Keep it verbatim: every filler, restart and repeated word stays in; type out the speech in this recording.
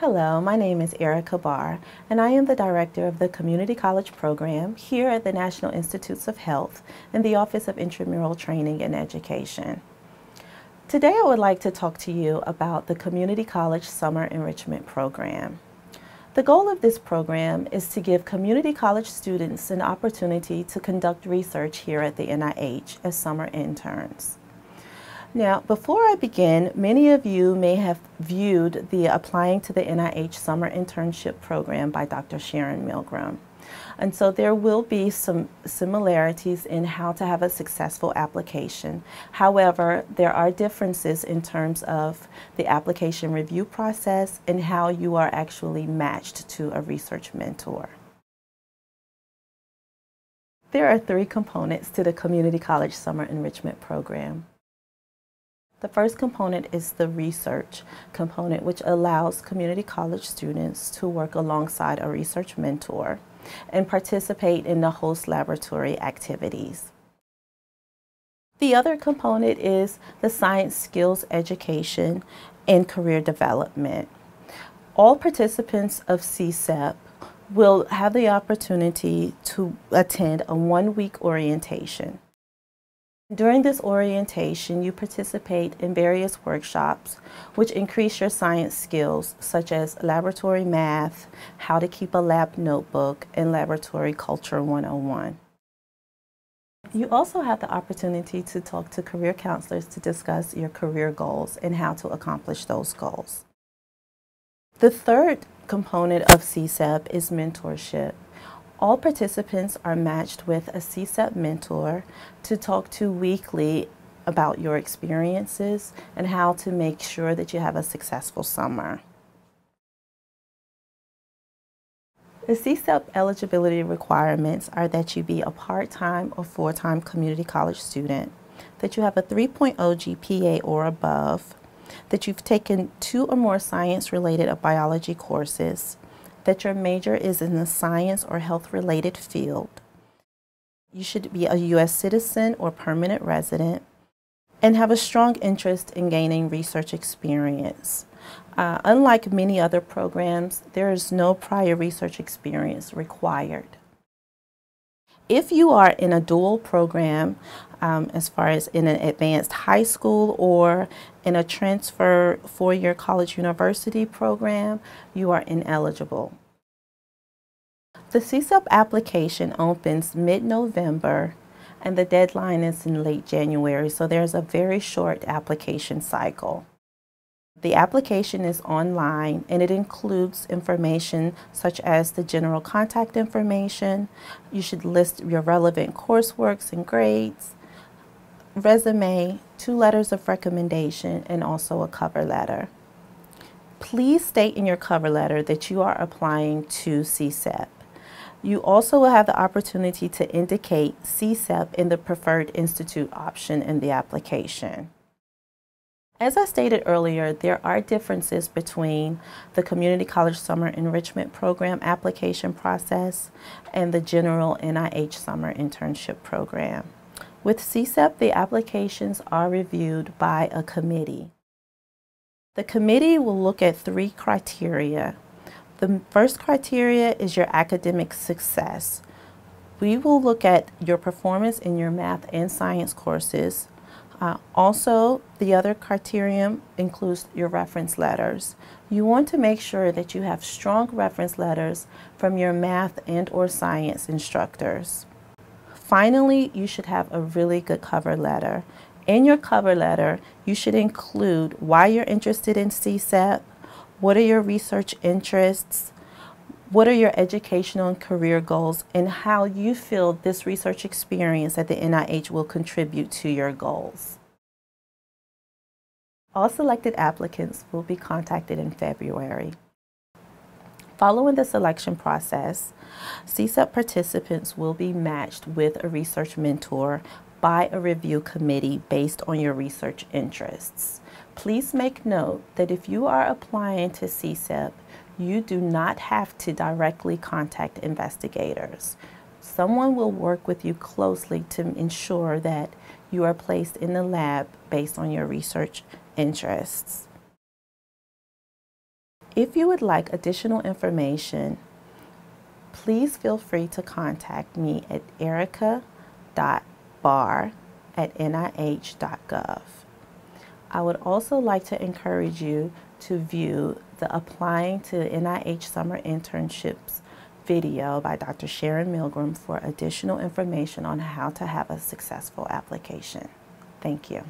Hello, my name is Erica Barr, and I am the Director of the Community College Program here at the National Institutes of Health and the Office of Intramural Training and Education. Today I would like to talk to you about the Community College Summer Enrichment Program. The goal of this program is to give community college students an opportunity to conduct research here at the N I H as summer interns. Now, before I begin, many of you may have viewed the Applying to the N I H Summer Internship Program by Doctor Sharon Milgram. And so there will be some similarities in how to have a successful application. However, there are differences in terms of the application review process and how you are actually matched to a research mentor. There are three components to the Community College Summer Enrichment Program. The first component is the research component, which allows community college students to work alongside a research mentor and participate in the host laboratory activities. The other component is the science skills education and career development. All participants of C S E P will have the opportunity to attend a one-week orientation. During this orientation, you participate in various workshops which increase your science skills, such as laboratory math, how to keep a lab notebook, and laboratory culture one oh one. You also have the opportunity to talk to career counselors to discuss your career goals and how to accomplish those goals. The third component of C S E P is mentorship. All participants are matched with a C S E P mentor to talk to weekly about your experiences and how to make sure that you have a successful summer. The C S E P eligibility requirements are that you be a part-time or full-time community college student, that you have a three point oh G P A or above, that you've taken two or more science-related or biology courses, that your major is in the science or health-related field. You should be a U S citizen or permanent resident and have a strong interest in gaining research experience. Uh, unlike many other programs, there is no prior research experience required. If you are in a dual program, um, as far as in an advanced high school or in a transfer four-year college university program, you are ineligible. The C S E P application opens mid-November and the deadline is in late January, so there's a very short application cycle. The application is online and it includes information such as the general contact information. You should list your relevant coursework and grades, resume, two letters of recommendation, and also a cover letter. Please state in your cover letter that you are applying to C S E P. You also will have the opportunity to indicate C S E P in the preferred institute option in the application. As I stated earlier, there are differences between the Community College Summer Enrichment Program application process and the general N I H Summer Internship Program. With C S E P, the applications are reviewed by a committee. The committee will look at three criteria. The first criteria is your academic success. We will look at your performance in your math and science courses. Uh, also, the other criterion includes your reference letters. You want to make sure that you have strong reference letters from your math and or science instructors. Finally, you should have a really good cover letter. In your cover letter, you should include why you're interested in C S E P, what are your research interests, what are your educational and career goals, and how you feel this research experience at the N I H will contribute to your goals. All selected applicants will be contacted in February. Following the selection process, C S E P participants will be matched with a research mentor by a review committee based on your research interests. Please make note that if you are applying to C S E P, you do not have to directly contact investigators. Someone will work with you closely to ensure that you are placed in the lab based on your research interests. If you would like additional information, please feel free to contact me at erica dot barr at n i h dot gov. I would also like to encourage you to view the Applying to N I H Summer Internships video by Doctor Sharon Milgram for additional information on how to have a successful application. Thank you.